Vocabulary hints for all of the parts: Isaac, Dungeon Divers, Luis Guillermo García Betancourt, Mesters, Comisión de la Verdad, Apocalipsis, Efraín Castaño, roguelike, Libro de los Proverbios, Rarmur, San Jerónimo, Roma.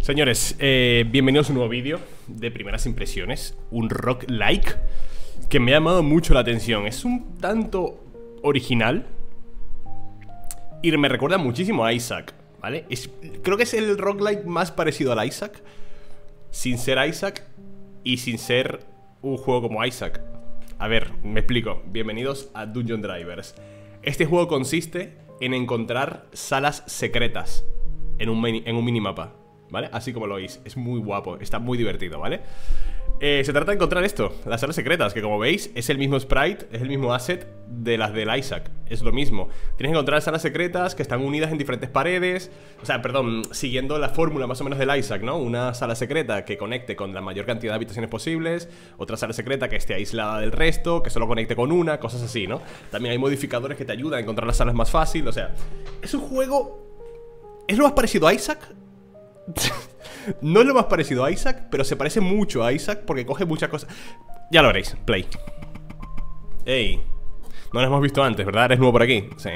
Señores, bienvenidos a un nuevo vídeo de primeras impresiones, un roguelike que me ha llamado mucho la atención. Es un tanto original y me recuerda muchísimo a Isaac, ¿vale? Creo que es el roguelike más parecido al Isaac, sin ser Isaac y sin ser un juego como Isaac. A ver, me explico. Bienvenidos a Dungeon Divers. Este juego consiste en encontrar salas secretas en un minimapa, ¿vale? Así como lo veis, es muy guapo, está muy divertido, ¿vale? Se trata de encontrar esto, las salas secretas, que como veis es el mismo sprite, es el mismo asset de las del Isaac, es lo mismo. Tienes que encontrar salas secretas que están unidas en diferentes paredes, o sea, perdón, siguiendo la fórmula más o menos del Isaac, ¿no? Una sala secreta que conecte con la mayor cantidad de habitaciones posibles, otra sala secreta que esté aislada del resto, que solo conecte con una, cosas así, ¿no? También hay modificadores que te ayudan a encontrar las salas más fácil, o sea, es un juego... ¿Es lo más parecido a Isaac? No es lo más parecido a Isaac, pero se parece mucho a Isaac porque coge muchas cosas. Ya lo veréis, play. Ey, no lo hemos visto antes, ¿verdad? Eres nuevo por aquí. Sí.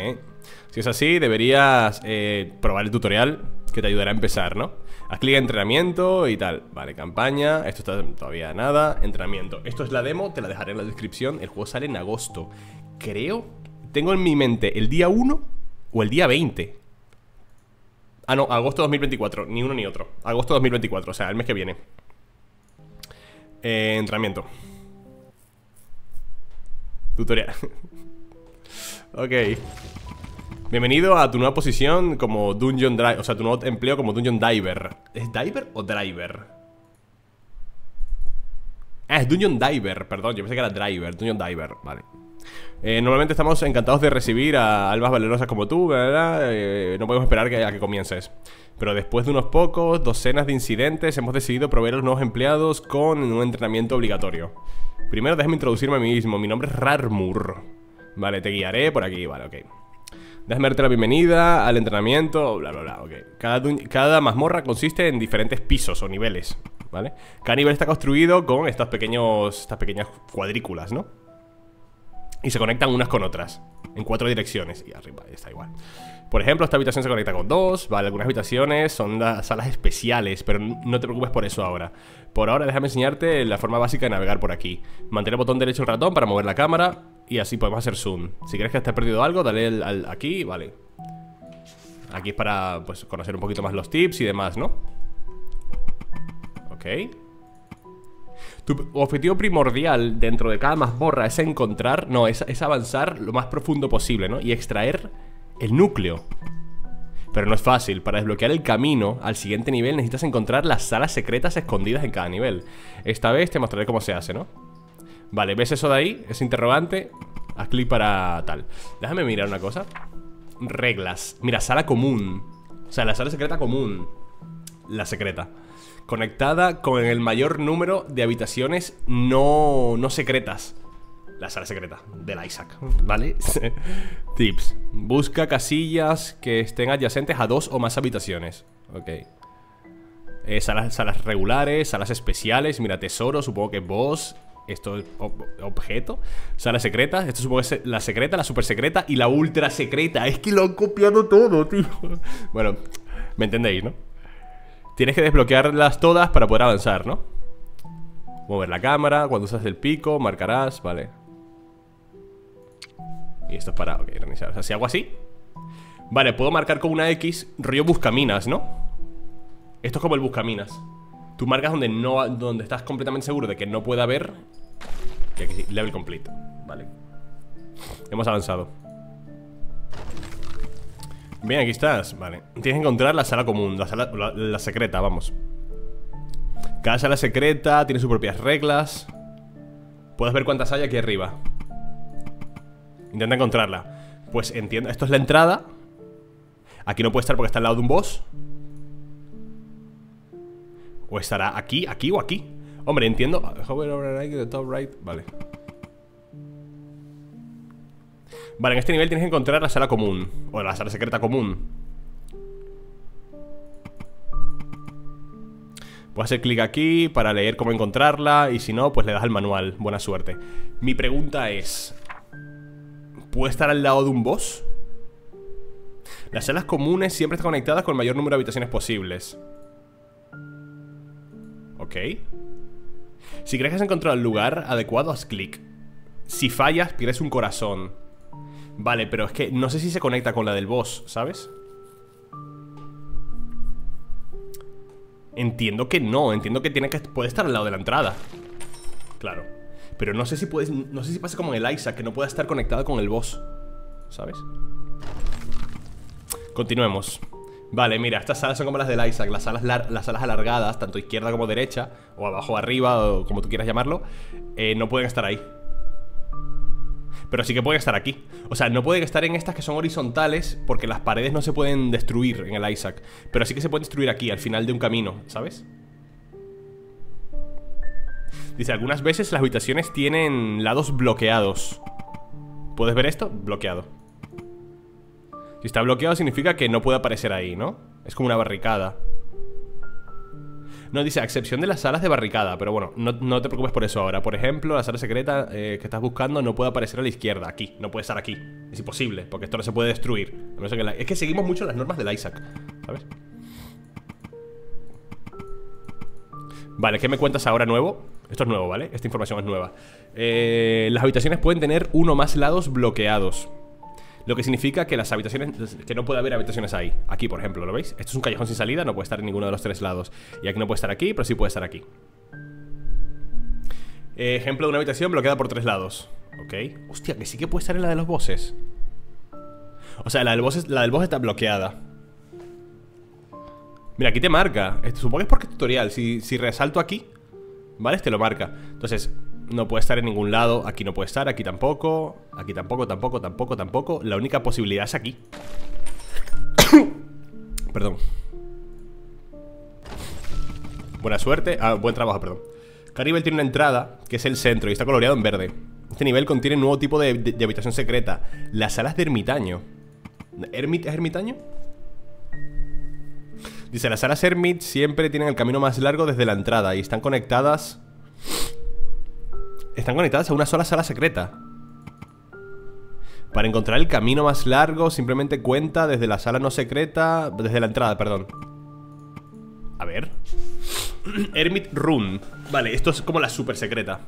Si es así, deberías probar el tutorial que te ayudará a empezar, ¿no? Haz clic en entrenamiento y tal. Vale, campaña, esto está todavía nada. Entrenamiento, esto es la demo, te la dejaré en la descripción. El juego sale en agosto, creo. Tengo en mi mente el día 1 o el día 20. Ah, no, agosto 2024, ni uno ni otro. Agosto 2024, o sea, el mes que viene. Entrenamiento. Tutorial. Ok. Bienvenido a tu nueva posición como Dungeon Diver, o sea, tu nuevo empleo como Dungeon Diver. ¿Es Diver o Driver? Ah, es Dungeon Diver, perdón, yo pensé que era Driver, Dungeon Diver, vale. Normalmente estamos encantados de recibir a almas valerosas como tú, ¿verdad? No podemos esperar a que comiences. Pero después de unos pocos, docenas de incidentes, hemos decidido proveer a los nuevos empleados con un entrenamiento obligatorio. Primero déjame introducirme a mí mismo, mi nombre es Rarmur. Vale, te guiaré por aquí, vale, ok. Déjame darte la bienvenida al entrenamiento, bla, bla, bla, ok. Cada mazmorra consiste en diferentes pisos o niveles, ¿vale? Cada nivel está construido con estas pequeñas cuadrículas, ¿no? Y se conectan unas con otras en cuatro direcciones. Y arriba está igual. Por ejemplo, esta habitación se conecta con dos. Vale, algunas habitaciones son las salas especiales, pero no te preocupes por eso ahora. Por ahora déjame enseñarte la forma básica de navegar por aquí. Mantén el botón derecho del ratón para mover la cámara y así podemos hacer zoom. Si crees que te has perdido algo, dale aquí, vale. Aquí es para, pues, conocer un poquito más los tips y demás, ¿no? Ok. Tu objetivo primordial dentro de cada mazmorra es encontrar, es avanzar lo más profundo posible, ¿no? Y extraer el núcleo. Pero no es fácil. Para desbloquear el camino al siguiente nivel necesitas encontrar las salas secretas escondidas en cada nivel. Esta vez te mostraré cómo se hace, ¿no? Vale, ¿ves eso de ahí? Ese interrogante. Haz clic para tal. Déjame mirar una cosa. Reglas. Mira, sala común. O sea, la sala secreta común. La secreta. Conectada con el mayor número de habitaciones no secretas. La sala secreta del Isaac, ¿vale? Tips. Busca casillas que estén adyacentes a dos o más habitaciones. Ok. Salas regulares, salas especiales. Mira, tesoro, supongo que es boss. Esto es objeto. Salas secretas, esto supongo que es la secreta, la super secreta y la ultra secreta. Es que lo han copiado todo, tío. Bueno, me entendéis, ¿no? Tienes que desbloquearlas todas para poder avanzar, ¿no? Mover la cámara, cuando usas el pico, marcarás, vale. Y esto es para, ok, organizar. O sea, si hago así, vale, puedo marcar con una X, rollo buscaminas, ¿no? Esto es como el buscaminas. Tú marcas donde estás completamente seguro de que no puede haber. Y aquí sí, level complete, vale. Hemos avanzado. Bien, aquí estás, vale. Tienes que encontrar la sala común, la secreta, vamos. Cada sala secreta tiene sus propias reglas. Puedes ver cuántas hay aquí arriba. Intenta encontrarla. Pues entiendo, esto es la entrada. Aquí no puede estar porque está al lado de un boss. O estará aquí, aquí o aquí. Hombre, entiendo. Vale. Vale, en este nivel tienes que encontrar la sala común. O la sala secreta común. Puedes hacer clic aquí para leer cómo encontrarla. Y si no, pues le das al manual. Buena suerte. Mi pregunta es, ¿puede estar al lado de un boss? Las salas comunes siempre están conectadas con el mayor número de habitaciones posibles. Ok. Si crees que has encontrado el lugar adecuado, haz clic. Si fallas, pierdes un corazón. Vale, pero es que no sé si se conecta con la del boss, ¿sabes? Entiendo que no, entiendo que tiene que puede estar al lado de la entrada. Claro. Pero no sé si puedes, no sé si pasa como en el Isaac, que no pueda estar conectado con el boss, ¿sabes? Continuemos. Vale, mira, estas salas son como las del Isaac, las salas alargadas, tanto izquierda como derecha, o abajo, arriba, o como tú quieras llamarlo, no pueden estar ahí. Pero sí que pueden estar aquí. O sea, no pueden estar en estas que son horizontales, porque las paredes no se pueden destruir en el Isaac. Pero sí que se pueden destruir aquí, al final de un camino, ¿sabes? Dice, algunas veces las habitaciones tienen lados bloqueados. ¿Puedes ver esto? Bloqueado. Si está bloqueado significa que no puede aparecer ahí, ¿no? Es como una barricada. No, dice, a excepción de las salas de barricada. Pero bueno, no te preocupes por eso ahora. Por ejemplo, la sala secreta que estás buscando no puede aparecer a la izquierda, aquí, no puede estar aquí. Es imposible, porque esto no se puede destruir. A no ser que es que seguimos mucho las normas del Isaac, ¿sabes? Vale, ¿qué me cuentas ahora nuevo? Esto es nuevo, ¿vale? Esta información es nueva. Las habitaciones pueden tener uno o más lados bloqueados, lo que significa que las habitaciones, que no puede haber habitaciones ahí. Aquí, por ejemplo, ¿lo veis? Esto es un callejón sin salida, no puede estar en ninguno de los tres lados. Y aquí no puede estar aquí, pero sí puede estar aquí. Ejemplo de una habitación bloqueada por tres lados. Ok. Hostia, que sí que puede estar en la de los bosses. O sea, la del boss está bloqueada. Mira, aquí te marca. Supongo que es porque es tutorial. Si resalto aquí, ¿vale? Este lo marca. Entonces... no puede estar en ningún lado, aquí no puede estar, aquí tampoco. Aquí tampoco, tampoco, tampoco, tampoco. La única posibilidad es aquí. Perdón. Buena suerte, buen trabajo, perdón. Cada nivel tiene una entrada, que es el centro, y está coloreado en verde. Este nivel contiene un nuevo tipo de habitación secreta. Las salas de ermitaño. ¿Es ermitaño? Dice, las salas ermit siempre tienen el camino más largo desde la entrada y están conectadas... están conectadas a una sola sala secreta. Para encontrar el camino más largo, simplemente cuenta desde la sala no secreta, desde la entrada, perdón. A ver. Hermit Room. Vale, esto es como la super secreta.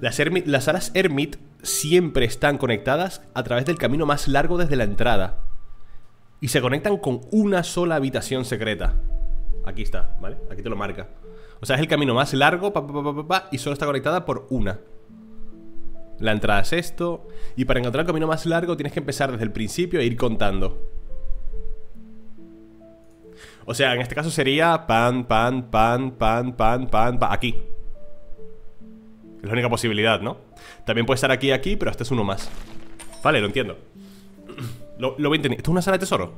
Las salas Hermit siempre están conectadas a través del camino más largo desde la entrada. Y se conectan con una sola habitación secreta. Aquí está, ¿vale? Aquí te lo marca. O sea, es el camino más largo, y solo está conectada por una. La entrada es esto. Y para encontrar el camino más largo tienes que empezar desde el principio e ir contando. O sea, en este caso sería pan, pan, pan, pan, pan, pan, pan. Aquí. Es la única posibilidad, ¿no? También puede estar aquí, aquí, pero este es uno más. Vale, lo entiendo. Lo voy a entender. ¿Esto es una sala de tesoro?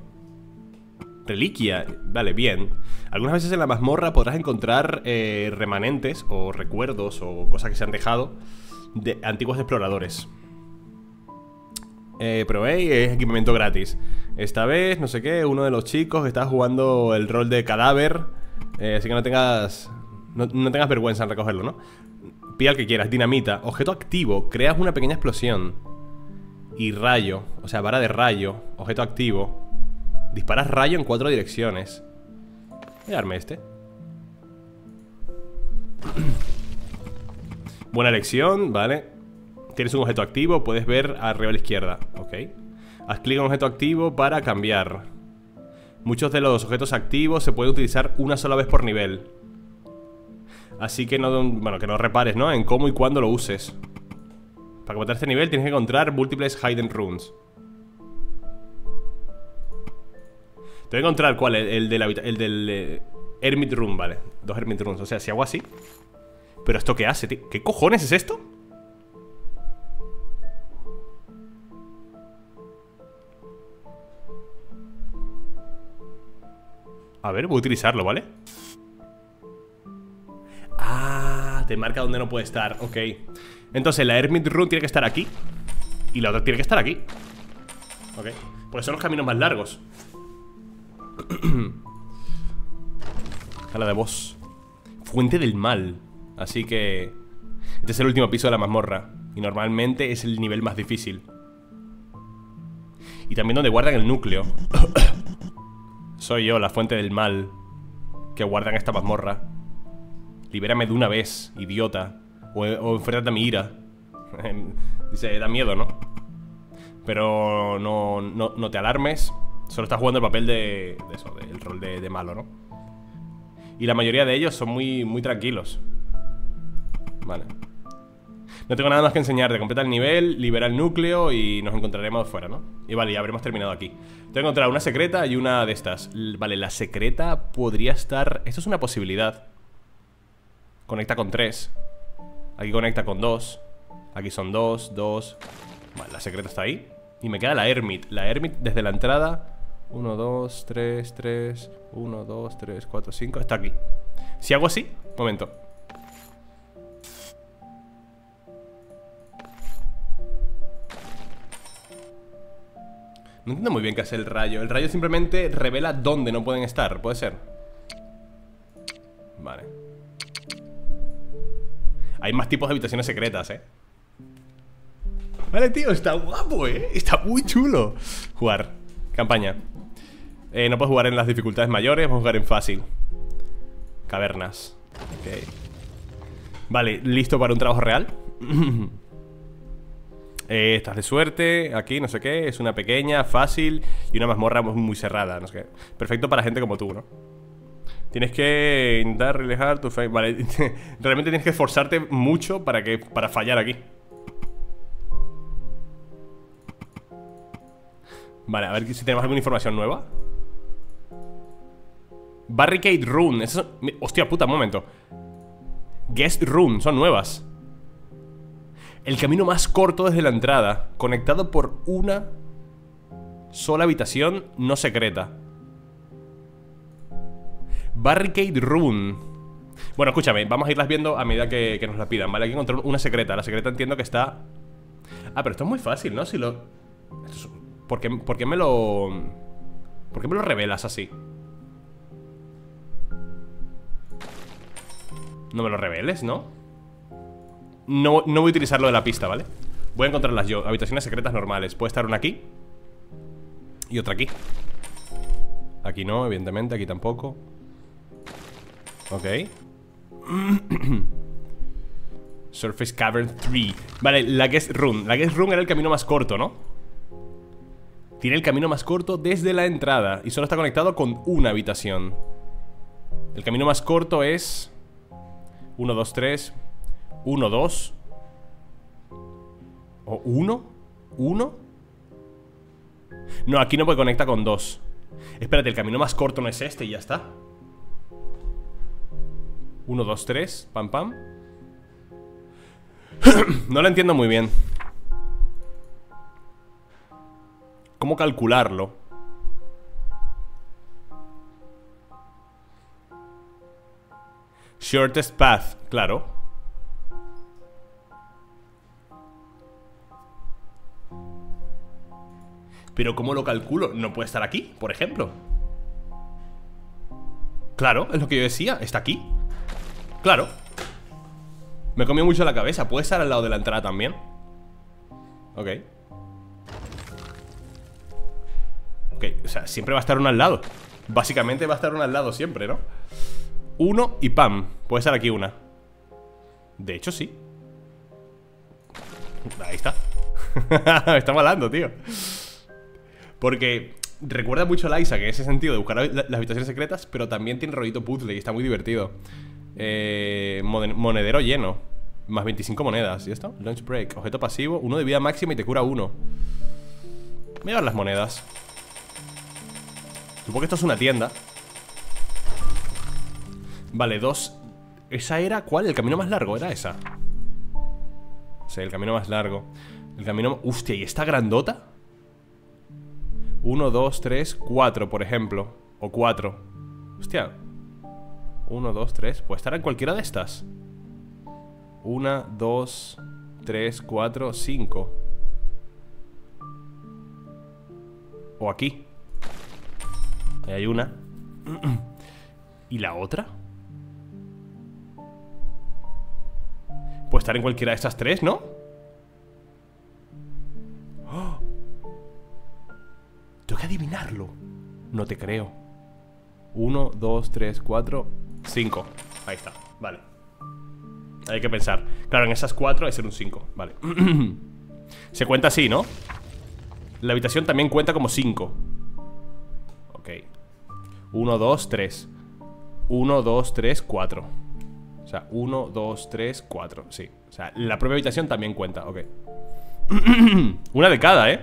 Reliquia, vale, bien. Algunas veces en la mazmorra podrás encontrar remanentes o recuerdos o cosas que se han dejado de antiguos exploradores. Pero hey, es equipamiento gratis. Esta vez, no sé qué, uno de los chicos que estaba jugando el rol de cadáver, así que no tengas vergüenza en recogerlo, ¿no? Pide al que quieras, dinamita, objeto activo. Creas una pequeña explosión. Y rayo, o sea, vara de rayo. Objeto activo. Disparas rayo en 4 direcciones. Voy a darme este. Buena elección, vale. Tienes un objeto activo, puedes ver arriba a la izquierda. Ok. Haz clic en un objeto activo para cambiar. Muchos de los objetos activos se pueden utilizar una sola vez por nivel. Así que no, bueno, que no repares, ¿no? En cómo y cuándo lo uses. Para completar este nivel tienes que encontrar múltiples hidden rooms. Te voy a encontrar cuál, el del Hermit Room, vale. 2 Hermit Rooms, o sea, si hago así. ¿Pero esto qué hace, tío? ¿Qué cojones es esto? A ver, voy a utilizarlo, ¿vale? Ah, te marca donde no puede estar, ok. Entonces la Hermit Room tiene que estar aquí. Y la otra tiene que estar aquí. Ok, porque son los caminos más largos. Sala de voz. Fuente del mal. Así que... este es el último piso de la mazmorra. Y normalmente es el nivel más difícil. y también donde guardan el núcleo. Soy yo, la fuente del mal, que guardan esta mazmorra. Libérame de una vez, idiota, o enfréntate a mi ira. Dice, da miedo, ¿no? Pero no te alarmes. Solo estás jugando el papel de eso, del rol de malo, ¿no? Y la mayoría de ellos son muy tranquilos. Vale. No tengo nada más que enseñarte. Completa el nivel, libera el núcleo y nos encontraremos fuera, ¿no? Y vale, ya habremos terminado aquí. Te he encontrado una secreta y una de estas. Vale, la secreta podría estar... Esto es una posibilidad. Conecta con 3. Aquí conecta con 2. Aquí son 2, 2. Vale, la secreta está ahí. Y me queda la Hermit. La Hermit desde la entrada. 1, 2, 3, 3. 1, 2, 3, 4, 5. Está aquí. Si hago así... Momento. No entiendo muy bien qué hace el rayo. El rayo simplemente revela dónde no pueden estar. Puede ser. Vale. Hay más tipos de habitaciones secretas, ¿eh? Vale, tío, está guapo, ¿eh? Está muy chulo. Jugar. Campaña. No puedes jugar en las dificultades mayores. Vamos a jugar en fácil. Cavernas. Ok. Vale, listo para un trabajo real. Estás de suerte, aquí no sé qué. Es una pequeña, fácil y una mazmorra muy cerrada, no sé qué. Perfecto para gente como tú, ¿no? Tienes que intentar relajar tu face. Vale, realmente tienes que esforzarte mucho para fallar aquí. Vale, a ver si tenemos alguna información nueva. Barricade Rune. Hostia puta, un momento. Guest Rune, son nuevas. El camino más corto desde la entrada, conectado por una sola habitación no secreta. Barricade Rune. Bueno, escúchame, vamos a irlas viendo a medida que nos las pidan, ¿vale? Hay que encontrar una secreta. La secreta entiendo que está... Ah, pero esto es muy fácil, ¿no? Si lo... Esto es... ¿Por qué me lo... ¿Por qué me lo revelas así? No me lo reveles, ¿no? No voy a utilizar lo de la pista, ¿vale? Voy a encontrarlas yo. Habitaciones secretas normales. Puede estar una aquí y otra aquí. Aquí no, evidentemente. Aquí tampoco. Ok. Surface Cavern 3. Vale, la Guest Room. La Guest Room era el camino más corto, ¿no? Tiene el camino más corto desde la entrada y solo está conectado con una habitación. El camino más corto es 1, 2, 3... 1, 2 o 1, 1. No, aquí no me conecta con 2. Espérate, el camino más corto no es este y ya está. 1, 2, 3, pam, pam. No lo entiendo muy bien. ¿Cómo calcularlo? Shortest path, claro. Pero ¿cómo lo calculo? No puede estar aquí, por ejemplo. Claro, es lo que yo decía. Está aquí. Claro. Me comió mucho la cabeza. Puede estar al lado de la entrada también. Ok. Ok, o sea, siempre va a estar uno al lado. Básicamente va a estar uno al lado siempre, ¿no? Uno y pam. Puede estar aquí una. De hecho, sí. Ahí está. Me está malando, tío. Porque recuerda mucho a Isaac en ese sentido de buscar las habitaciones secretas, pero también tiene rollito puzzle y está muy divertido. Monedero lleno. Más 25 monedas. ¿Y esto? Lunch break. Objeto pasivo. Uno de vida máxima y te cura uno. Voy a llevar las monedas. Supongo que esto es una tienda. Vale, 2. ¿Esa era cuál? ¿El camino más largo? ¿Era esa? Sí, el camino más largo. El camino... Hostia, ¿y esta grandota? 1, 2, 3, 4, por ejemplo. O 4. Hostia. 1, 2, 3. Puede estar en cualquiera de estas. 1, 2, 3, 4, 5. O aquí. Ahí hay una. ¿Y la otra? Puede estar en cualquiera de estas tres, ¿no? Tengo que adivinarlo. No te creo. 1, 2, 3, 4, 5. Ahí está, vale. Hay que pensar. Claro, en esas 4 es en un 5, vale. Se cuenta así, ¿no? La habitación también cuenta como 5. Ok. 1, 2, 3. 1, 2, 3, 4. O sea, 1, 2, 3, 4. Sí, o sea, la propia habitación también cuenta. Ok. Una de cada, ¿eh?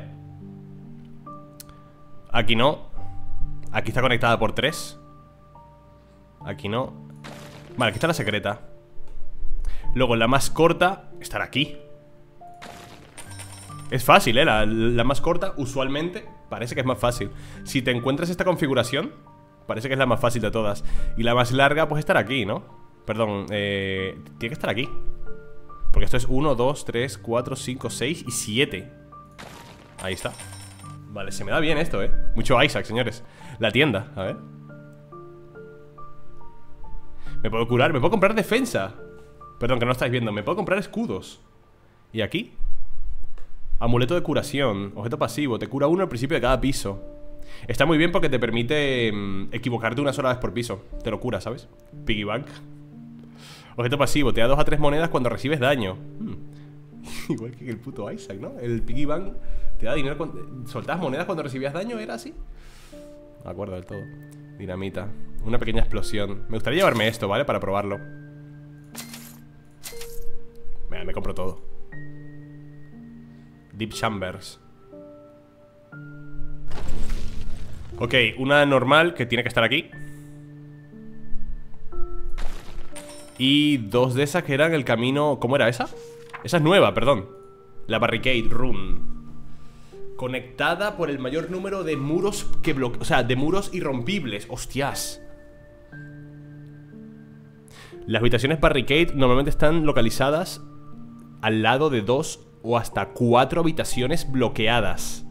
Aquí no. Aquí está conectada por 3. Aquí no. Vale, aquí está la secreta. Luego la más corta estará aquí. Es fácil, ¿eh? La más corta usualmente parece que es más fácil. Si te encuentras esta configuración, parece que es la más fácil de todas. Y la más larga pues estará aquí, ¿no? Perdón, tiene que estar aquí. Porque esto es 1, 2, 3, 4, 5, 6 y 7. Ahí está. Vale, se me da bien esto, ¿eh? Mucho Isaac, señores. La tienda, a ver. Me puedo curar, me puedo comprar defensa. Perdón, que no lo estáis viendo. Me puedo comprar escudos. ¿Y aquí? Amuleto de curación, objeto pasivo. Te cura uno al principio de cada piso. Está muy bien porque te permite equivocarte una sola vez por piso. Te lo cura, ¿sabes? Piggy bank. Objeto pasivo, te da 2 a 3 monedas cuando recibes daño. Igual que el puto Isaac, ¿no? El piggy bank te da dinero cuando... ¿Soltabas monedas cuando recibías daño? ¿Era así? Me acuerdo del todo. Dinamita, una pequeña explosión. Me gustaría llevarme esto, ¿vale? Para probarlo. Mira, me compro todo. Deep Chambers. Ok, una normal que tiene que estar aquí. Y 2 de esas que eran el camino... ¿Cómo era esa? Esa es nueva, perdón. La Barricade Room. Conectada por el mayor número de muros que bloquean. O sea, de muros irrompibles. Hostias. Las habitaciones Barricade normalmente están localizadas al lado de 2 o hasta 4 habitaciones bloqueadas.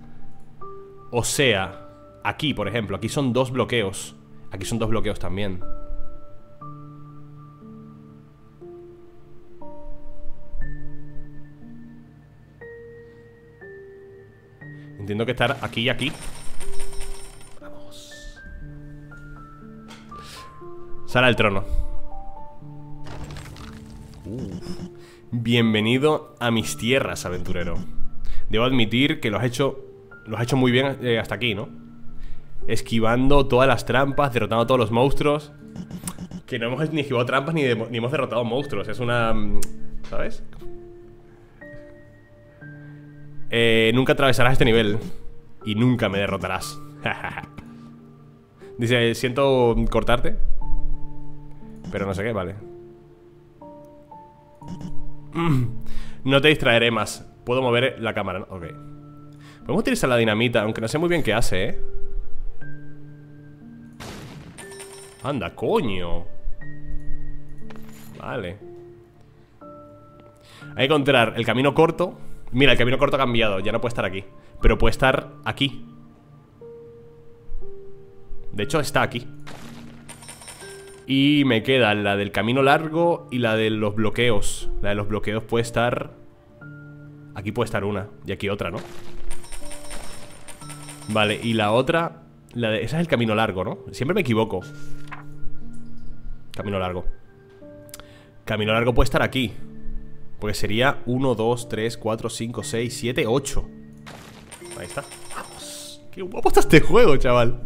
O sea, aquí, por ejemplo, aquí son 2 bloqueos. Aquí son 2 bloqueos también. Entiendo que estar aquí y aquí. Vamos. Sala del trono. Bienvenido a mis tierras, aventurero. Debo admitir que lo has hecho muy bien hasta aquí, ¿no? Esquivando todas las trampas, derrotando a todos los monstruos. Que no hemos ni esquivado trampas ni hemos derrotado monstruos. Es una... ¿sabes? Nunca atravesarás este nivel y nunca me derrotarás. Dice, siento cortarte, pero no sé qué, vale. No te distraeré más. Puedo mover la cámara, ¿no? Ok. Podemos utilizar la dinamita, aunque no sé muy bien qué hace, ¿eh? Anda, coño. Vale. Hay que encontrar el camino corto. Mira, el camino corto ha cambiado, ya no puede estar aquí. Pero puede estar aquí. De hecho, está aquí. Y me queda la del camino largo y la de los bloqueos. La de los bloqueos puede estar... Aquí puede estar una, y aquí otra, ¿no? Vale, y la otra... La de... Esa es el camino largo, ¿no? Siempre me equivoco. Camino largo. Camino largo puede estar aquí. Porque sería 1, 2, 3, 4, 5, 6, 7, 8. Ahí está. ¡Vamos! ¡Qué guapo está este juego, chaval!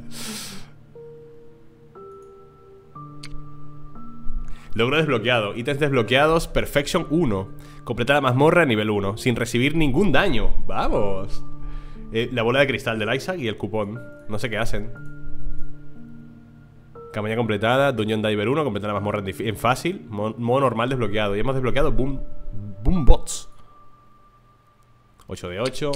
Logro desbloqueado. Ítems desbloqueados. Perfection 1. Completa la mazmorra a nivel 1. Sin recibir ningún daño. ¡Vamos! La bola de cristal del Isaac y el cupón. No sé qué hacen. Campaña completada. Dungeon Diver 1. Completa la mazmorra en fácil. Modo normal desbloqueado. Y hemos desbloqueado Boom. Boombots. 8 de 8.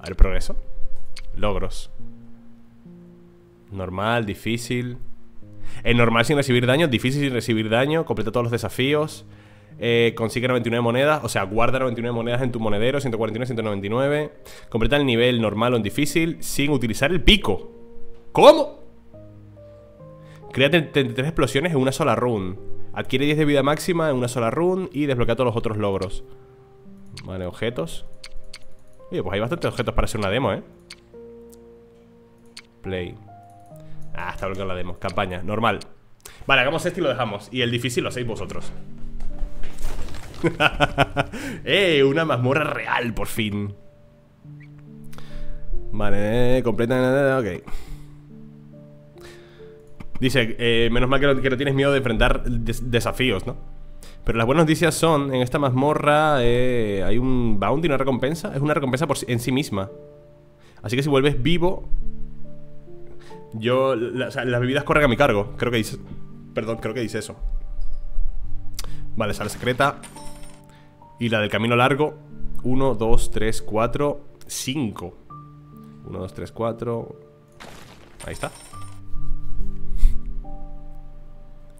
A ver, progreso. Logros. Normal, difícil. En normal sin recibir daño, difícil sin recibir daño. Completa todos los desafíos. Consigue 99 monedas. O sea, guarda 99 monedas en tu monedero. 149, 199. Completa el nivel normal o en difícil sin utilizar el pico. ¿Cómo? Crea 33 explosiones en una sola run. Adquiere 10 de vida máxima en una sola run. Y desbloquea todos los otros logros. Vale, objetos. Oye, pues hay bastantes objetos para hacer una demo, ¿eh? Play. Ah, está bloqueado la demo. Campaña, normal. Vale, hagamos este y lo dejamos. Y el difícil lo hacéis vosotros. Una mazmorra real, por fin. Vale, completa. Ok. Dice, menos mal que no tienes miedo de enfrentar desafíos, ¿no? Pero las buenas noticias son, en esta mazmorra hay un bounty, una recompensa. Es una recompensa en sí misma. Así que si vuelves vivo, yo, las bebidas corren a mi cargo. Creo que dice, perdón, creo que dice eso. Vale, sala secreta. Y la del camino largo. 1, 2, 3, 4, 5. 1, 2, 3, 4. Ahí está.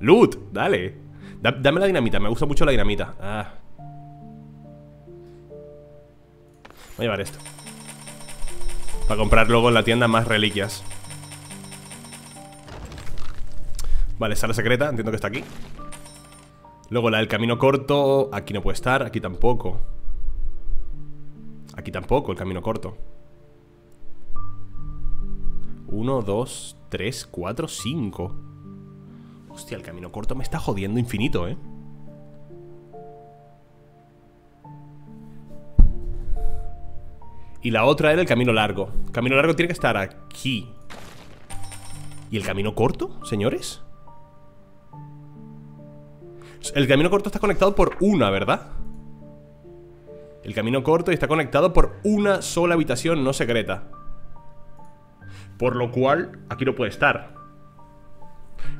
Loot, dale. Dame la dinamita, me gusta mucho la dinamita. Voy a llevar esto para comprar luego en la tienda más reliquias. Vale, sala secreta, entiendo que está aquí. Luego la del camino corto. Aquí no puede estar, aquí tampoco. Aquí tampoco, el camino corto. 1, 2, 3, 4, 5. Hostia, el camino corto me está jodiendo infinito, ¿eh? Y la otra era el camino largo. El camino largo tiene que estar aquí. ¿Y el camino corto, señores? El camino corto está conectado por una, ¿verdad? El camino corto está conectado por una sola habitación no secreta. Por lo cual, aquí no puede estar.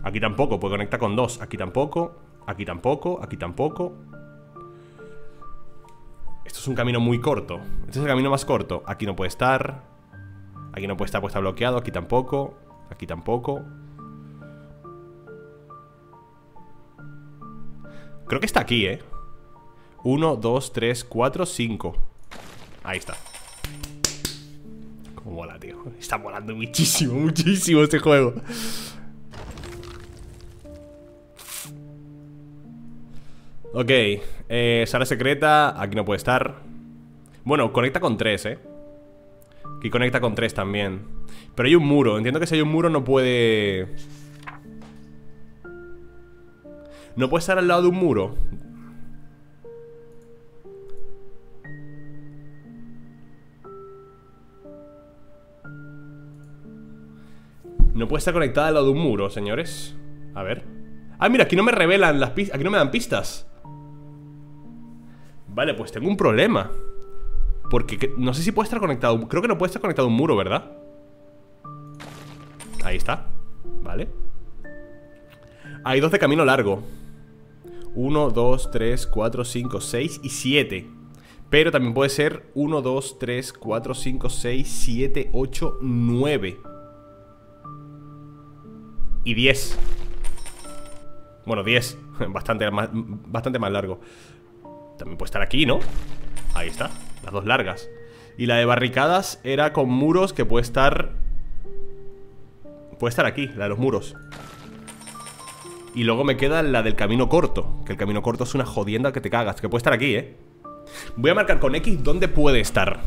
Aquí tampoco, puede conectar con dos. Aquí tampoco, aquí tampoco, aquí tampoco. Esto es un camino muy corto. Este es el camino más corto. Aquí no puede estar. Aquí no puede estar, pues está bloqueado. Aquí tampoco, aquí tampoco. Creo que está aquí, 1, 2, 3, 4, 5. Ahí está. Cómo mola, tío. Está volando muchísimo, muchísimo este juego. Ok, sala secreta. Aquí no puede estar. Bueno, conecta con 3, Aquí conecta con 3 también. Pero hay un muro, entiendo que si hay un muro no puede... No puede estar al lado de un muro. No puede estar conectada al lado de un muro, señores. A ver. Ah, mira, aquí no me revelan las pistas. Aquí no me dan pistas. Vale, pues tengo un problema. Porque no sé si puede estar conectado. Creo que no puede estar conectado a un muro, ¿verdad? Ahí está. Vale. Hay dos de camino largo. 1, 2, 3, 4, 5, 6 y 7. Pero también puede ser 1, 2, 3, 4, 5, 6, 7, 8, 9 y 10. Bueno, 10. Bastante más largo. También puede estar aquí, ¿no? Ahí está, las dos largas. Y la de barricadas era con muros que puede estar... Puede estar aquí, la de los muros. Y luego me queda la del camino corto. Que el camino corto es una jodienda que te cagas. Que puede estar aquí, Voy a marcar con X dónde puede estar.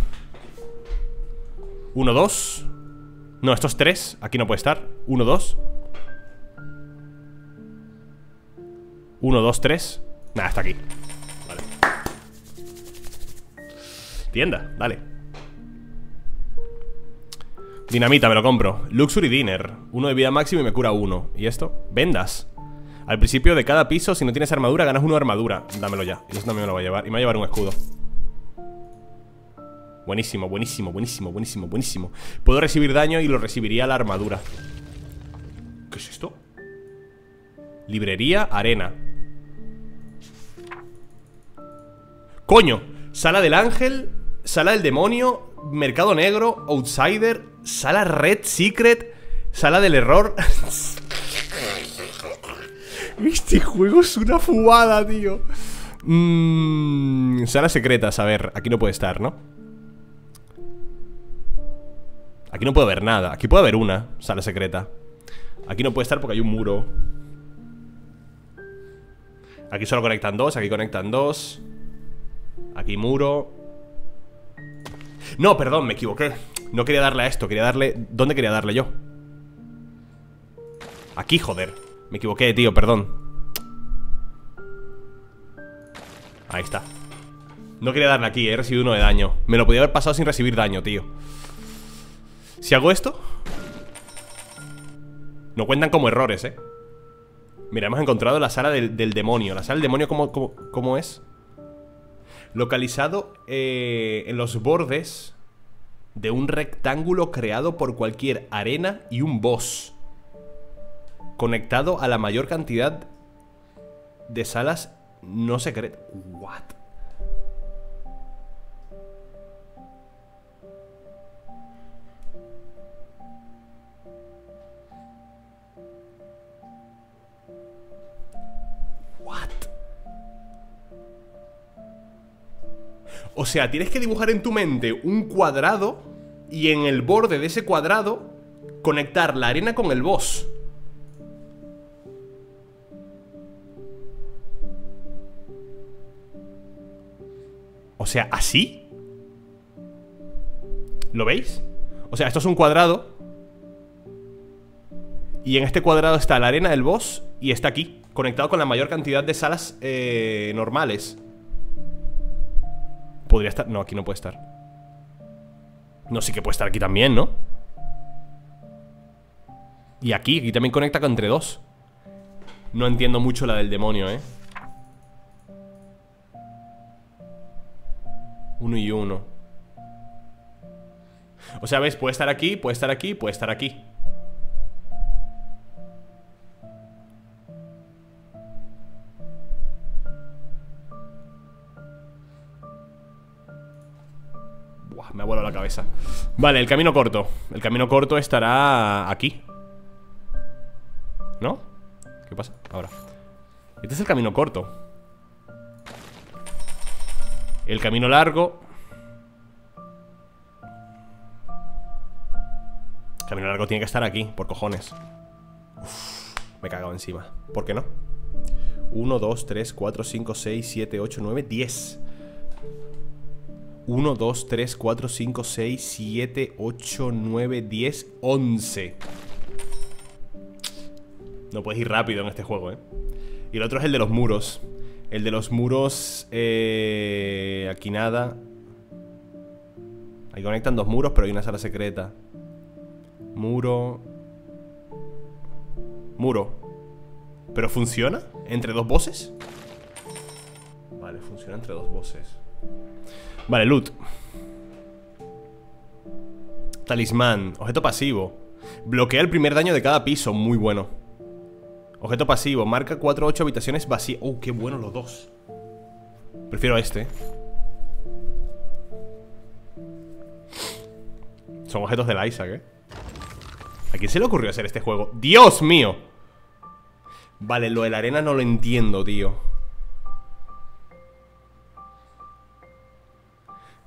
1, 2. No, esto es 3. Aquí no puede estar. 1, 2. 1, 2, 3. Nada, está aquí. Vale. Tienda, dale. Dinamita, me lo compro. Luxury Dinner. Uno de vida máxima y me cura uno. ¿Y esto? Vendas. Al principio de cada piso, si no tienes armadura, ganas uno de armadura. Dámelo ya, yo también me lo voy a llevar. Y me voy a llevar un escudo. Buenísimo, buenísimo, buenísimo, buenísimo, buenísimo. Puedo recibir daño y lo recibiría la armadura. ¿Qué es esto? Librería, arena. ¡Coño! Sala del ángel, sala del demonio, mercado negro, outsider, sala red secret, sala del error. Este juego es una fugada, tío. Salas secretas, a ver. Aquí no puede estar, ¿no? Aquí no puede haber nada. Aquí puede haber una sala secreta. Aquí no puede estar porque hay un muro. Aquí solo conectan dos, aquí conectan dos. Aquí muro. No, perdón, me equivoqué. No quería darle a esto, quería darle... ¿Dónde quería darle yo? Aquí, joder. Me equivoqué, tío, perdón. Ahí está. No quería darle aquí, he recibido uno de daño. Me lo podía haber pasado sin recibir daño, tío. Si hago esto... No cuentan como errores, eh. Mira, hemos encontrado la sala del demonio. ¿La sala del demonio cómo es? Localizado en los bordes de un rectángulo creado por cualquier arena y un boss, conectado a la mayor cantidad de salas no secretas. What? O sea, tienes que dibujar en tu mente un cuadrado y en el borde de ese cuadrado conectar la arena con el boss. O sea, ¿así? ¿Lo veis? O sea, esto es un cuadrado y en este cuadrado está la arena del boss y está aquí, conectado con la mayor cantidad de salas normales. Podría estar... No, aquí no puede estar. No, sí que puede estar aquí también, ¿no? Y aquí, aquí también conecta entre dos. No entiendo mucho la del demonio, ¿eh? Uno y uno. O sea, ¿ves? Puede estar aquí, puede estar aquí, puede estar aquí. Me ha volado la cabeza. Vale, el camino corto. El camino corto estará aquí, ¿no? ¿Qué pasa? Ahora. Este es el camino corto. El camino largo. El camino largo tiene que estar aquí, por cojones. Uf, me he cagado encima. ¿Por qué no? 1, 2, 3, 4, 5, 6, 7, 8, 9, 10. 1, 2, 3, 4, 5, 6, 7, 8, 9, 10, 11. No puedes ir rápido en este juego, ¿eh? Y el otro es el de los muros. El de los muros... aquí nada. Ahí conectan dos muros, pero hay una sala secreta. Muro. Muro. ¿Pero funciona? ¿Entre dos voces? Vale, funciona entre dos voces. Vale, loot. Talismán. Objeto pasivo. Bloquea el primer daño de cada piso. Muy bueno. Objeto pasivo. Marca 4 o 8 habitaciones vacías. Oh, qué bueno los dos. Prefiero este. Son objetos del Isaac, ¿eh? ¿A quién se le ocurrió hacer este juego? ¡Dios mío! Vale, lo de la arena no lo entiendo, tío.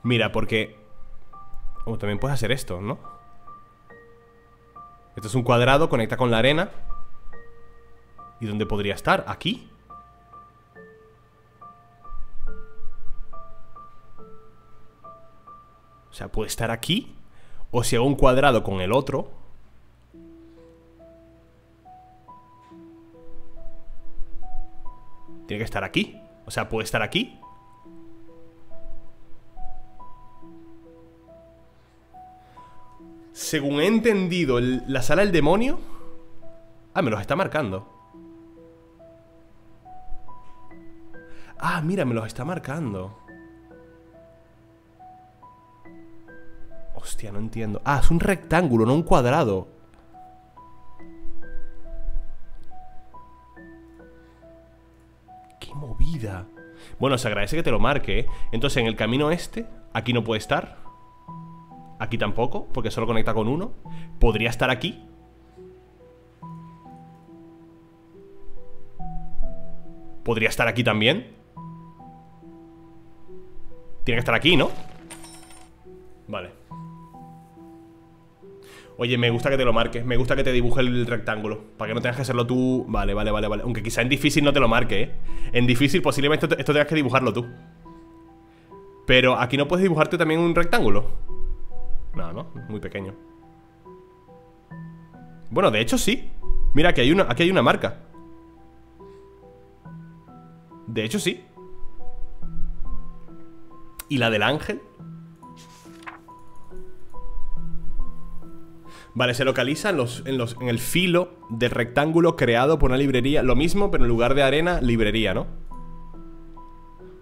Mira, porque... Oh, también puedes hacer esto, ¿no? Esto es un cuadrado, conecta con la arena. ¿Y dónde podría estar? ¿Aquí? O sea, puede estar aquí. O si hago un cuadrado con el otro. Tiene que estar aquí. O sea, puede estar aquí. Según he entendido, la sala del demonio... Ah, me los está marcando. Ah, mira, me los está marcando. Hostia, no entiendo. Ah, es un rectángulo, no un cuadrado. ¡Qué movida! Bueno, se agradece que te lo marque, ¿eh? Entonces, en el camino este, aquí no puede estar. Aquí tampoco, porque solo conecta con uno. Podría estar aquí. Podría estar aquí también. Tiene que estar aquí, ¿no? Vale. Oye, me gusta que te lo marques. Me gusta que te dibuje el rectángulo, para que no tengas que hacerlo tú. Vale, vale, vale, vale. Aunque quizá en difícil no te lo marque, ¿eh? En difícil posiblemente esto tengas que dibujarlo tú. Pero aquí no puedes dibujarte también un rectángulo. No, no, muy pequeño. Bueno, de hecho sí. Mira, aquí hay una marca. De hecho sí. ¿Y la del ángel? Vale, se localiza en el filo del rectángulo creado por una librería. Lo mismo, pero en lugar de arena, librería, ¿no?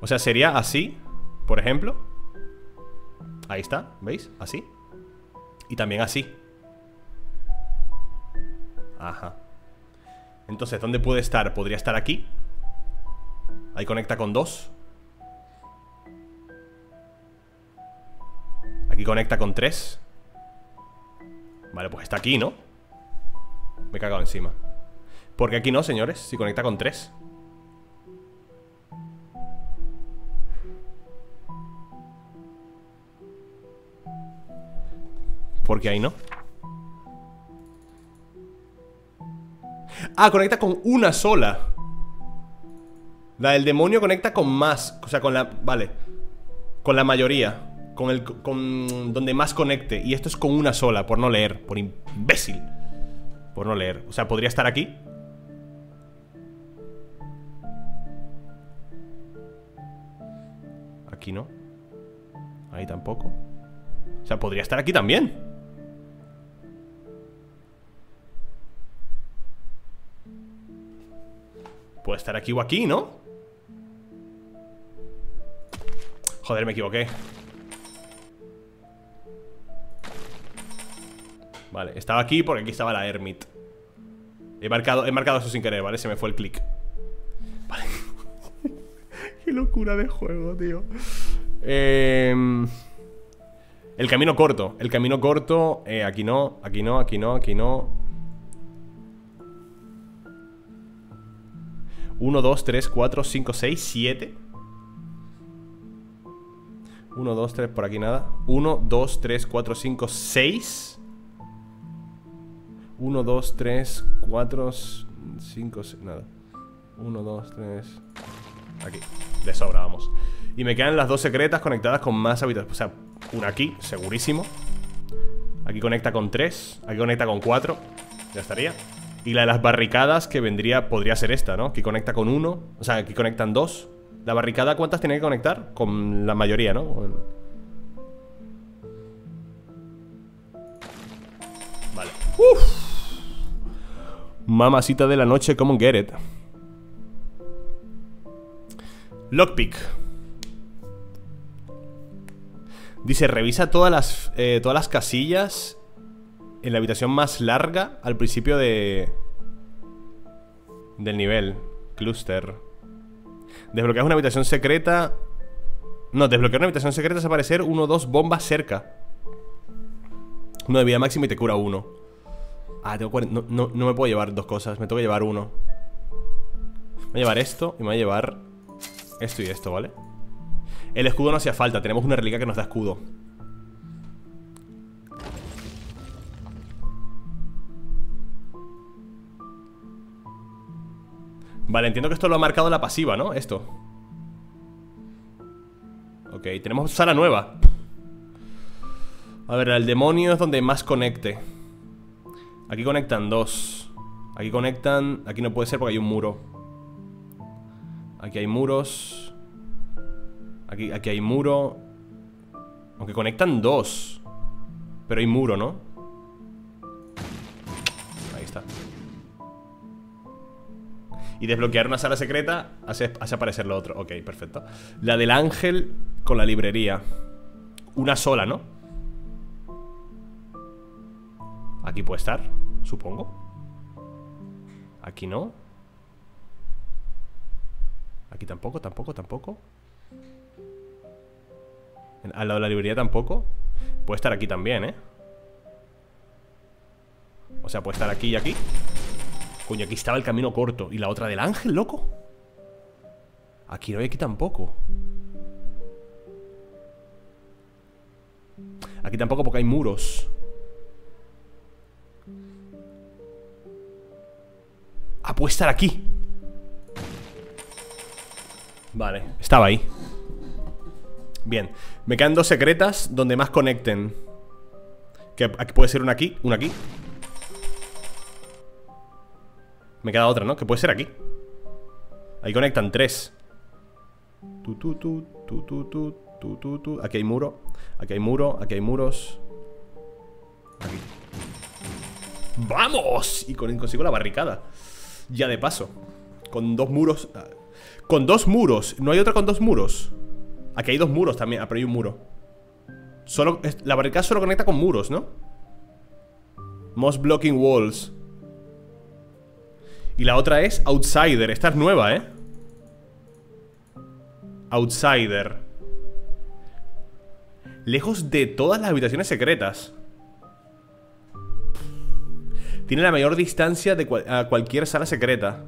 O sea, sería así, por ejemplo. Ahí está, ¿veis? Así. Y también así. Ajá. Entonces, ¿dónde puede estar? Podría estar aquí. Ahí conecta con dos. Aquí conecta con tres. Vale, pues está aquí, ¿no? Me he cagado encima. Porque aquí no, señores, si conecta con 3. Porque ahí no. Ah, conecta con una sola. La del demonio conecta con más. O sea, con la... Vale. Con la mayoría. Con donde más conecte. Y esto es con una sola, por no leer. Por imbécil. Por no leer. O sea, podría estar aquí. Aquí no. Ahí tampoco. O sea, podría estar aquí también. Puede estar aquí o aquí, ¿no? Joder, me equivoqué. Vale, estaba aquí porque aquí estaba la Hermit. He marcado eso sin querer, ¿vale? Se me fue el clic. Vale. Qué locura de juego, tío. El camino corto. El camino corto. Aquí no, aquí no, aquí no, aquí no. 1, 2, 3, 4, 5, 6, 7. 1, 2, 3, por aquí nada. 1, 2, 3, 4, 5, 6. 1, 2, 3, 4, 5, 6, nada. 1, 2, 3. Aquí, de sobra, vamos. Y me quedan las dos secretas conectadas con más habitaciones. O sea, una aquí, segurísimo. Aquí conecta con 3. Aquí conecta con 4. Ya estaría. Y la de las barricadas que vendría, podría ser esta, ¿no? Aquí conecta con 1. O sea, aquí conectan 2. La barricada, ¿cuántas tiene que conectar? Con la mayoría, ¿no? Vale. ¡Uf! Mamacita de la noche, come and get it. Lockpick. Dice, revisa todas las casillas en la habitación más larga al principio del nivel. Cluster. Desbloqueas una habitación secreta. No, desbloquear una habitación secreta es aparecer 1 o 2 bombas cerca. 1 de vida máxima y te cura 1. Ah, tengo 40. No me puedo llevar dos cosas. Me tengo que llevar uno. Me voy a llevar esto y me voy a llevar esto y esto, ¿vale? El escudo no hacía falta. Tenemos una reliquia que nos da escudo. Vale, entiendo que esto lo ha marcado la pasiva, ¿no? Esto. Ok, tenemos sala nueva. A ver, el demonio es donde más conecte. Aquí conectan 2. Aquí conectan... Aquí no puede ser porque hay un muro. Aquí hay muros. Aquí hay muro. Aunque conectan 2. Pero hay muro, ¿no? Ahí está. Y desbloquear una sala secreta hace aparecer lo otro. Ok, perfecto. La del ángel con la librería. Una sola, ¿no? Aquí puede estar, supongo. Aquí no. Aquí tampoco, tampoco, tampoco. Al lado de la librería tampoco. Puede estar aquí también, ¿eh? O sea, puede estar aquí y aquí. Coño, aquí estaba el camino corto. ¿Y la otra del ángel, loco? Aquí no y aquí tampoco. Aquí tampoco porque hay muros. Ah, puede estar aquí. Vale, estaba ahí. Bien, me quedan dos secretas donde más conecten. Que puede ser una aquí, una aquí. Me queda otra, ¿no? Que puede ser aquí. Ahí conectan tres. Aquí hay muro. Aquí hay muro, aquí hay muros. Aquí. ¡Vamos! Y consigo la barricada. Ya de paso. Con dos muros. Con dos muros. ¿No hay otra con dos muros? Aquí hay dos muros también. Ah, pero hay un muro. Solo, la barricada solo conecta con muros, ¿no? Most blocking walls. Y la otra es outsider. Esta es nueva, ¿eh? Outsider. Lejos de todas las habitaciones secretas. Tiene la mayor distancia de a cualquier sala secreta.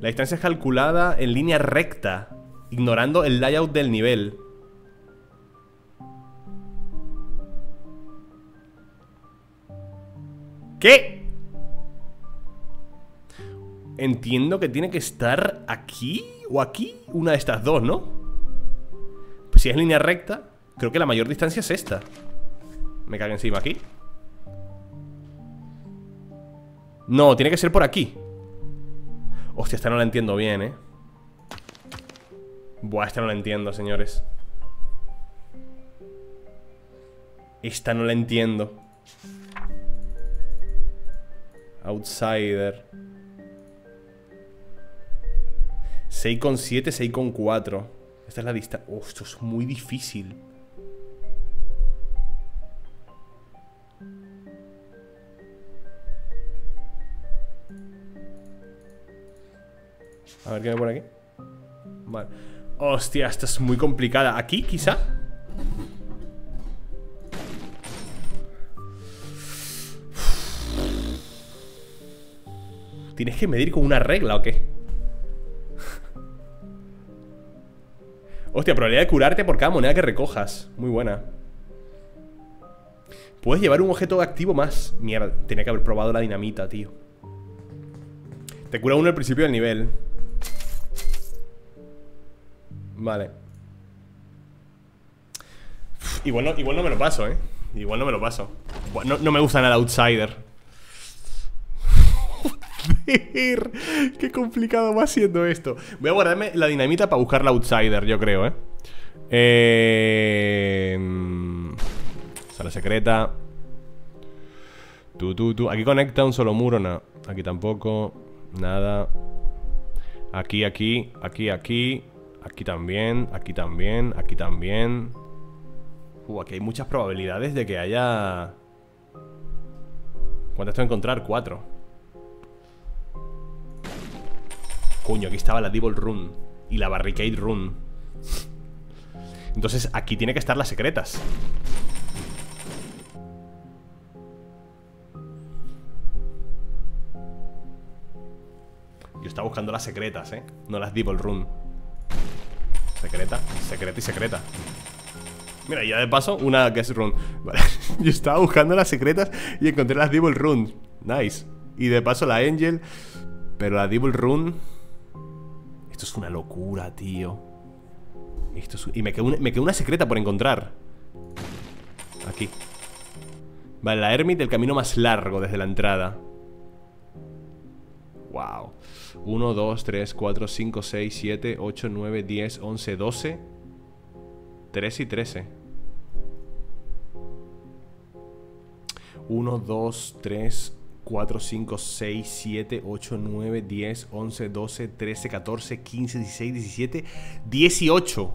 La distancia es calculada en línea recta, ignorando el layout del nivel. ¿Qué? Entiendo que tiene que estar aquí o aquí. Una de estas dos, ¿no? Pues si es línea recta, creo que la mayor distancia es esta. Me cago encima aquí. No, tiene que ser por aquí. Hostia, esta no la entiendo bien, ¿eh? Buah, esta no la entiendo, señores. Esta no la entiendo. Outsider. 6,7, 6,4. Esta es la distancia. Oh, esto es muy difícil. A ver qué me pone aquí. Vale. Hostia, esta es muy complicada. ¿Aquí, quizá? ¿Tienes que medir con una regla o qué? Hostia, probabilidad de curarte por cada moneda que recojas. Muy buena. Puedes llevar un objeto activo más. Mierda, tenía que haber probado la dinamita, tío. Te cura uno al principio del nivel. Vale. Igual no me lo paso, ¿eh? Igual no me lo paso. No me gusta nada outsider. Joder, qué complicado va siendo esto. Voy a guardarme la dinamita para buscar la outsider, yo creo, ¿eh? Sala secreta. Aquí conecta un solo muro, no. Aquí tampoco. Nada. Aquí, aquí, aquí, aquí. Aquí también, aquí también, aquí también. Aquí hay muchas probabilidades de que haya... ¿Cuántas tengo que encontrar? 4. Coño, aquí estaba la Devil Room y la Barricade Room. Entonces aquí tiene que estar las secretas. Yo estaba buscando las secretas, ¿eh? No las Devil Room. Secreta, secreta y secreta. Mira, ya de paso, una guest room. Vale. Yo estaba buscando las secretas y encontré las Devil Room. Nice. Y de paso la Angel. Pero la Devil Room. Esto es una locura, tío. Esto es... Y me quedó una secreta por encontrar. Aquí. Vale, la Hermit, el camino más largo desde la entrada. Wow. 1, 2, 3, 4, 5, 6, 7, 8, 9, 10, 11, 12, 13 y 13. 1, 2, 3, 4, 5, 6, 7, 8, 9, 10, 11, 12, 13, 14, 15, 16, 17, 18.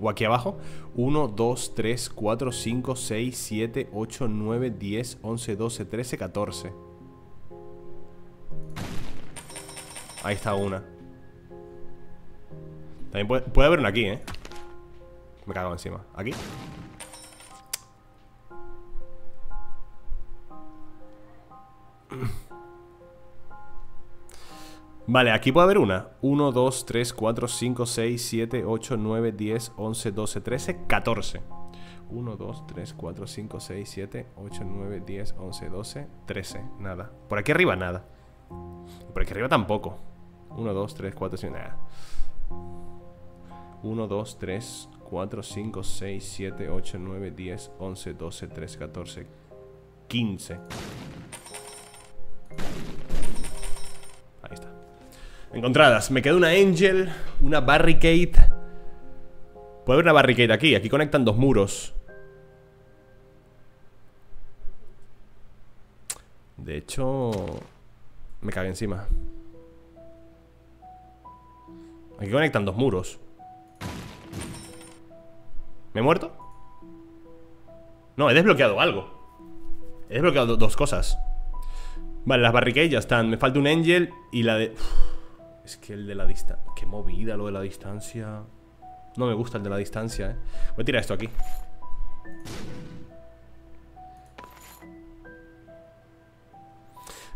O aquí abajo. 1, 2, 3, 4, 5, 6, 7, 8, 9, 10, 11, 12, 13, 14. Ahí está una. También puede haber una aquí, ¿eh? Me cago encima. ¿Aquí? Vale, aquí puede haber una. 1, 2, 3, 4, 5, 6, 7, 8, 9, 10, 11, 12, 13, 14. 1, 2, 3, 4, 5, 6, 7, 8, 9, 10, 11, 12, 13. Nada. Por aquí arriba, nada. Por aquí arriba tampoco. 1, 2, 3, 4, 5, nada. 1, 2, 3, 4, 5, 6, 7, 8, 9, 10, 11, 12, 13, 14, 15. Ahí está. Encontradas. Me queda una Angel, una Barricade. Puede haber una Barricade aquí. Aquí conectan dos muros. De hecho, me cagué encima. Aquí conectan dos muros. ¿Me he muerto? No, he desbloqueado algo. He desbloqueado dos cosas. Vale, las barricadas ya están. Me falta un Angel y la de... Uf, es que el de la distancia... Qué movida lo de la distancia. No me gusta el de la distancia, Voy a tirar esto aquí.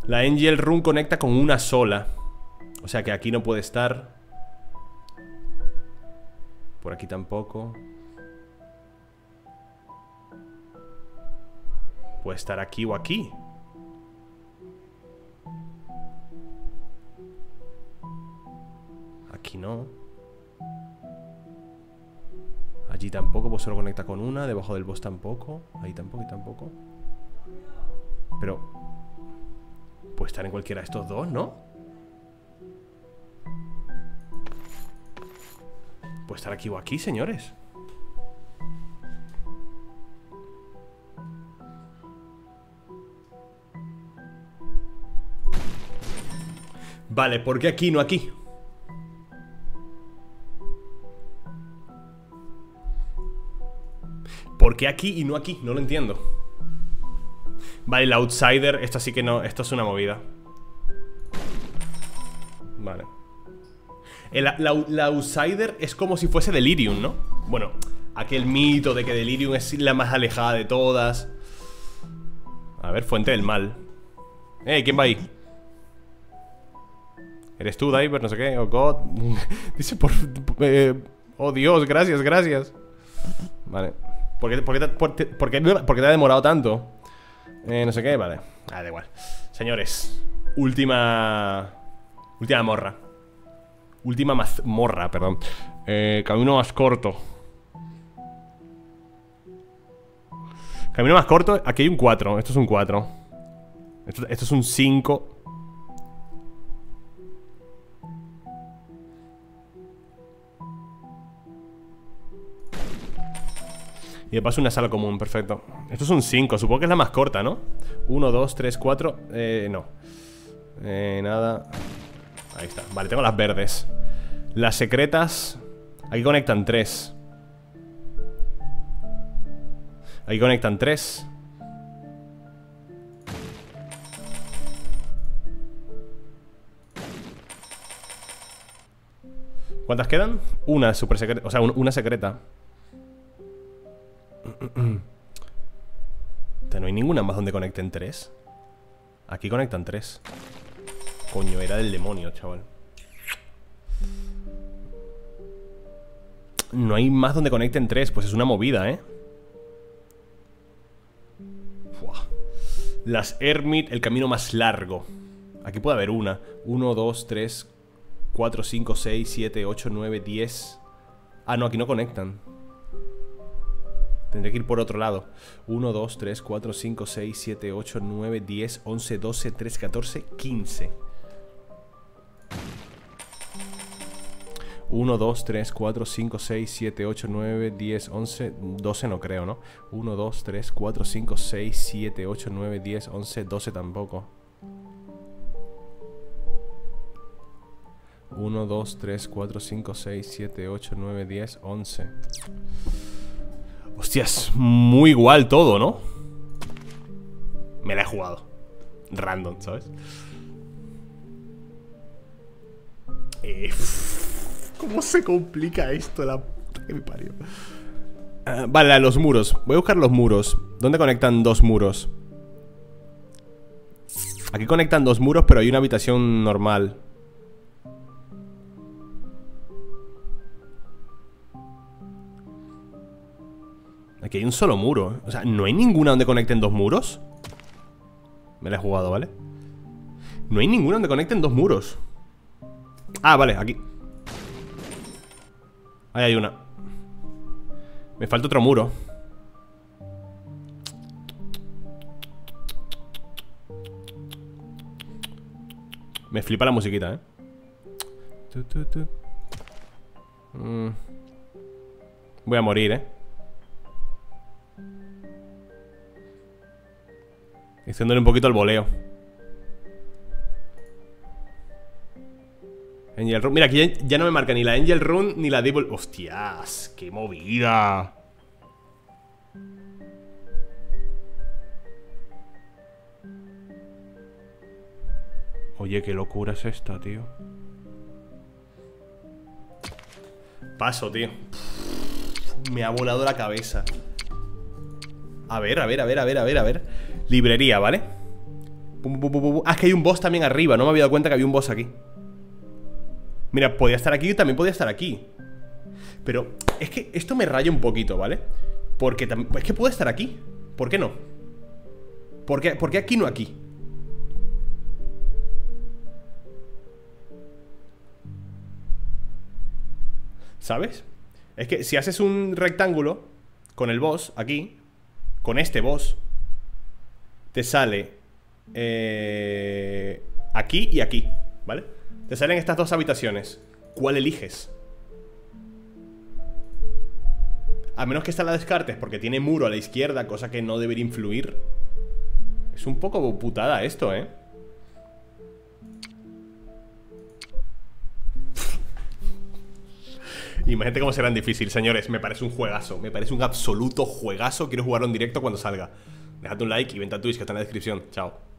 La Angel Rune conecta con una sola. O sea que aquí no puede estar. Por aquí tampoco. Puede estar aquí o aquí. Aquí no. Allí tampoco, pues solo conecta con una. Debajo del boss tampoco. Ahí tampoco y tampoco. Pero puede estar en cualquiera de estos dos, ¿no? Puede estar aquí o aquí, señores. Vale, ¿por qué aquí no aquí? ¿Por qué aquí y no aquí? No lo entiendo. Vale, el Outsider, esto sí que no, esto es una movida. Vale. La Outsider es como si fuese Delirium, ¿no? Bueno, aquel mito de que Delirium es la más alejada de todas. A ver, fuente del mal. ¿Quién va ahí? ¿Eres tú, Diver? No sé qué. Oh, God. Dice por... oh, Dios, gracias, gracias. Vale. ¿Por qué te ha demorado tanto? No sé qué, vale. Ah, da igual. Señores, última morra. Última mazmorra, perdón. Camino más corto. Camino más corto. Aquí hay un 4. Esto es un 4. Esto es un 5. Y de paso una sala común, perfecto. Esto es un 5. Supongo que es la más corta, ¿no? 1, 2, 3, 4. No. Nada. Ahí está, vale, tengo las verdes. Las secretas. Aquí conectan 3. Aquí conectan 3. ¿Cuántas quedan? Una super secreta, o sea, una secreta. No hay ninguna más donde conecten 3. Aquí conectan 3. Coño, era del demonio, chaval. No hay más donde conecten 3. Pues es una movida, Fua. Las Hermit, el camino más largo. Aquí puede haber una. 1, 2, 3, 4, 5, 6, 7, 8, 9, 10. Ah, no, aquí no conectan. Tendré que ir por otro lado. 1, 2, 3, 4, 5, 6, 7, 8, 9, 10, 11, 12, 13, 14, 15. 1, 2, 3, 4, 5, 6, 7, 8, 9, 10, 11, 12 no creo, ¿no? 1, 2, 3, 4, 5, 6, 7, 8, 9, 10, 11, 12 tampoco. 1, 2, 3, 4, 5, 6, 7, 8, 9, 10, 11. Hostias, muy igual todo, ¿no? Me la he jugado. Random, ¿sabes? ¿Cómo se complica esto? La puta que me parió. Vale, los muros. Voy a buscar los muros. ¿Dónde conectan dos muros? Aquí conectan dos muros, pero hay una habitación normal. Aquí hay un solo muro. O sea, ¿no hay ninguna donde conecten dos muros? Me la he jugado, ¿vale? No hay ninguna donde conecten dos muros. Ah, vale, aquí. Ahí hay una. Me falta otro muro. Me flipa la musiquita, ¿eh? Voy a morir, ¿eh? Extiéndole un poquito el voleo. Angel Run. Mira, aquí ya no me marca ni la Angel Run ni la Devil. ¡Hostias! ¡Qué movida! Oye, qué locura es esta, tío. Paso, tío. Me ha volado la cabeza. A ver. Librería, ¿vale? Ah, es que hay un boss también arriba. No me había dado cuenta que había un boss aquí. Mira, podía estar aquí y también podía estar aquí. Pero es que esto me raya un poquito, ¿vale? Porque es que puede estar aquí. ¿Por qué no? ¿Por qué aquí no aquí? ¿Sabes? Es que si haces un rectángulo con el boss aquí, con este boss, te sale aquí y aquí, ¿vale? Te salen estas dos habitaciones. ¿Cuál eliges? A menos que esta la descartes porque tiene muro a la izquierda, cosa que no debería influir. Es un poco putada esto, ¿eh? Imagínate cómo será difícil, señores. Me parece un juegazo, me parece un absoluto juegazo. Quiero jugarlo en directo cuando salga. Dejad un like y vente a Twitch que está en la descripción. Chao.